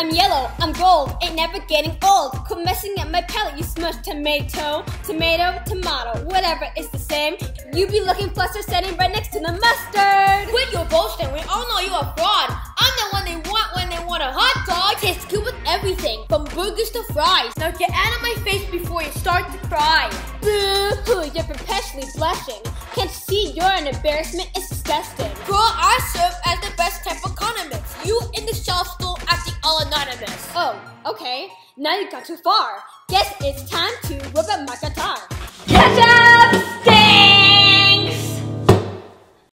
I'm yellow, I'm gold, ain't never getting old. Quit messing at my palate, you smushed tomato. Tomato, tomato, whatever, it's the same. You be looking flustered, standing right next to the mustard. Quit your bullshit, we all know you're a fraud. I'm the one they want when they want a hot dog. Tastes good with everything, from burgers to fries. Now get out of my face before you start to cry. Boo-hoo, you're perpetually blushing. Can't see you're an embarrassment, it's disgusting. Girl, I serve as the best type of condiments. You in the shelf still acting all anonymous. Oh, okay. Now you got too far. Guess it's time to whip up my guitar. Catch up!